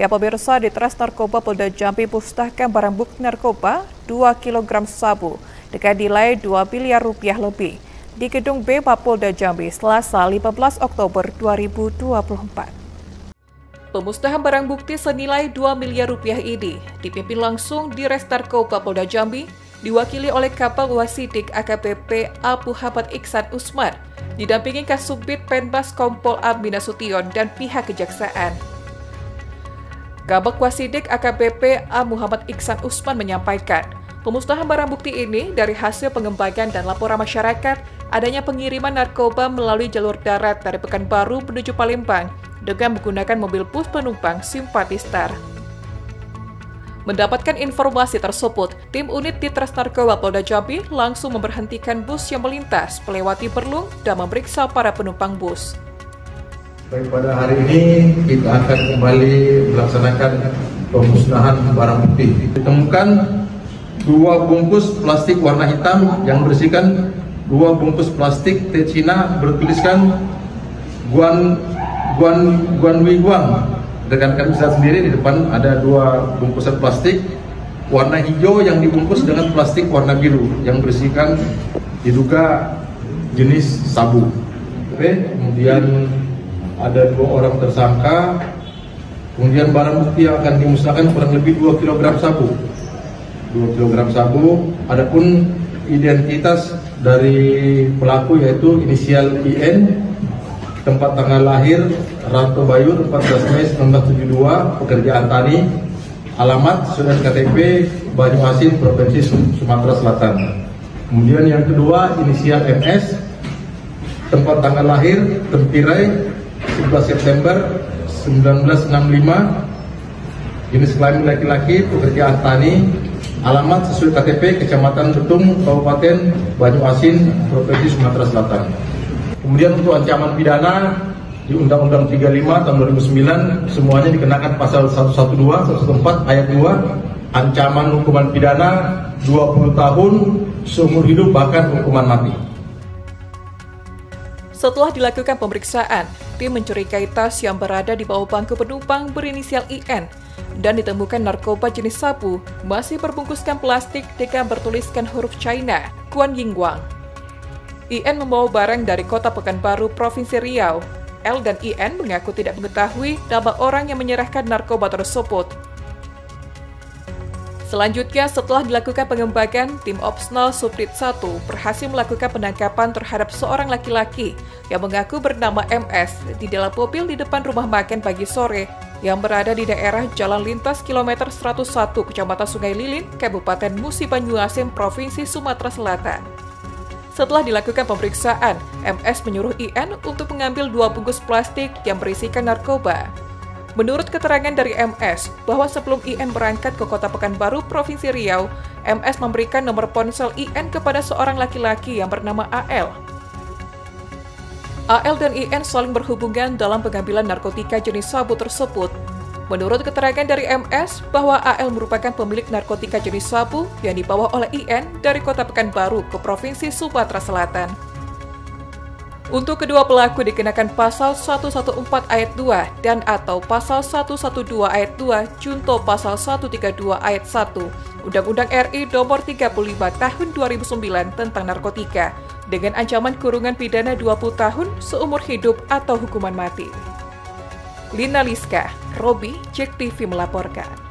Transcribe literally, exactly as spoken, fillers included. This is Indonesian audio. Ya pemirsa, Ditresnarkoba Polda Jambi musnahkan barang bukti narkoba dua kilogram sabu dengan nilai dua miliar rupiah lebih di Gedung B Mapolda Jambi Selasa lima belas Oktober dua ribu dua puluh empat. Pemusnahan barang bukti senilai dua miliar rupiah ini dipimpin langsung di Ditresnarkoba Polda Jambi diwakili oleh Kapal Wasidik A K B P Abu Hamad Iksan Usman didampingi Kasubdit Penbas Kompol Ambi Nasution dan pihak kejaksaan. Kabag Wasidik A K B P A. Muhammad Iksan Usman menyampaikan, pemusnahan barang bukti ini dari hasil pengembangan dan laporan masyarakat adanya pengiriman narkoba melalui jalur darat dari Pekanbaru menuju Palembang dengan menggunakan mobil bus penumpang Simpati Star. Mendapatkan informasi tersebut, tim unit Ditresnarkoba Polda Jambi langsung memberhentikan bus yang melintas melewati Perlung dan memeriksa para penumpang bus. Baik, pada hari ini kita akan kembali melaksanakan pemusnahan barang bukti. Ditemukan dua bungkus plastik warna hitam yang berisikan dua bungkus plastik teh Cina bertuliskan Guan Guan Guan Wei Guang. Rekan-rekan bisa sendiri di depan ada dua bungkusan plastik warna hijau yang dibungkus dengan plastik warna biru yang berisikan diduga jenis sabu. Oke, kemudian ada dua orang tersangka, kemudian barang bukti yang akan dimusnahkan kurang lebih dua kilogram sabu. dua kilogram sabu, adapun identitas dari pelaku yaitu inisial I N, tempat tanggal lahir Rato Bayu empat belas Mei seribu sembilan ratus tujuh puluh dua, pekerjaan tani, alamat surat K T P Banyuasin, Provinsi Sumatera Selatan. Kemudian yang kedua inisial M S, tempat tanggal lahir Tempirai sebelas September seribu sembilan ratus enam puluh lima, jenis kelamin laki-laki, pekerjaan tani, alamat sesuai K T P Kecamatan Betung, Kabupaten Banyuasin, Provinsi Sumatera Selatan. Kemudian untuk ancaman pidana di Undang-Undang tiga puluh lima tahun dua ribu sembilan semuanya dikenakan pasal seratus dua belas, seratus empat ayat dua, ancaman hukuman pidana dua puluh tahun seumur hidup bahkan hukuman mati. Setelah dilakukan pemeriksaan, tim mencurigai tas yang berada di bawah bangku penumpang berinisial I N dan ditemukan narkoba jenis sabu masih berbungkuskan plastik dengan bertuliskan huruf China, Guan Ying Guang. I N membawa barang dari kota Pekanbaru, Provinsi Riau. L dan I N mengaku tidak mengetahui nama orang yang menyerahkan narkoba tersebut. Selanjutnya, setelah dilakukan pengembangan, tim Opsnal Suprit satu berhasil melakukan penangkapan terhadap seorang laki-laki yang mengaku bernama M S di dalam mobil di depan rumah makan pagi sore yang berada di daerah Jalan Lintas Kilometer seratus satu, Kecamatan Sungai Lilin, Kabupaten Musi Banyuasin, Provinsi Sumatera Selatan. Setelah dilakukan pemeriksaan, M S menyuruh I N untuk mengambil dua bungkus plastik yang berisikan narkoba. Menurut keterangan dari M S, bahwa sebelum I N berangkat ke kota Pekanbaru, Provinsi Riau, M S memberikan nomor ponsel I N kepada seorang laki-laki yang bernama A L. A L dan I N saling berhubungan dalam pengambilan narkotika jenis sabu tersebut. Menurut keterangan dari M S, bahwa A L merupakan pemilik narkotika jenis sabu yang dibawa oleh I N dari kota Pekanbaru ke Provinsi Sumatera Selatan. Untuk kedua pelaku dikenakan pasal seratus empat belas ayat dua dan atau pasal seratus dua belas ayat dua junto pasal seratus tiga puluh dua ayat satu Undang-Undang R I Nomor tiga puluh lima tahun dua ribu sembilan tentang narkotika dengan ancaman kurungan pidana dua puluh tahun seumur hidup atau hukuman mati. Lina Liska Robi, Jek T V melaporkan.